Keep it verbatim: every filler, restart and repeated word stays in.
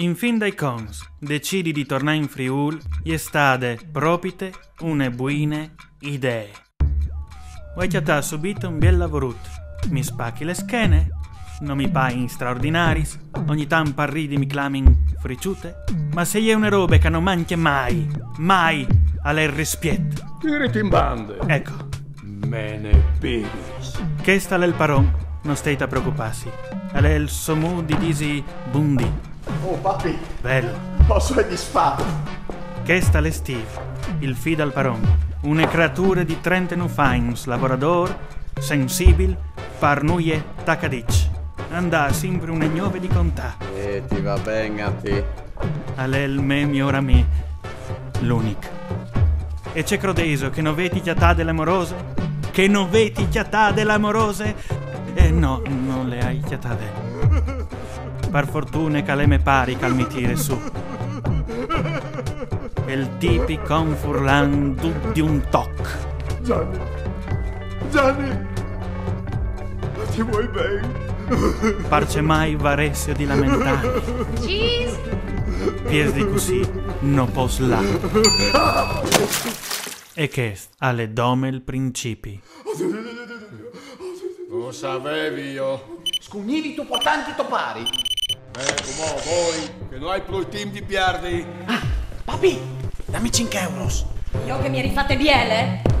In fin dei cons, decidi di tornare in Friuli e stade propite une buine idee. Vuoi che ti ha subito un bel lavorut? Mi spacchi le schene, non mi paghi in straordinaris, ogni tanto arridi mi clamin fricciute, ma se è una roba che non manca mai, mai alle rispiet. Tiriti in bande. Ecco. Me ne piris. Che sta l'el paron, non stai a preoccuparsi. Alle il somu di disi bundi. Oh papi! Bello! Posso è di spada! Che sta le Steve, il fido al paron, una creatura di trenta nufains, lavorador, sensibile, farnuie, tacadic. Andà sempre un ignove di contà. E ti va bene a te. Alel me miora me, l'unic. E c'è crodeso che non vedi chiatà delle amorose? Che non vedi chiatà delle amorose? E no, non le hai chiatate. Per fortuna che le me pari calmi tire su. Il tipi confurlan di un toc. Gianni, Gianni, ti vuoi bene? Parce mai varesse di lamentare. Cheese! Pies di così, no pos là. E che alle dome il principi. Lo sapevi io. Scugnivi tu può tanti topari. Ecco, mo, voi, che non hai pro il team di piardi. Ah, papi, dammi cinque euro. Io che mi eri fatte biele?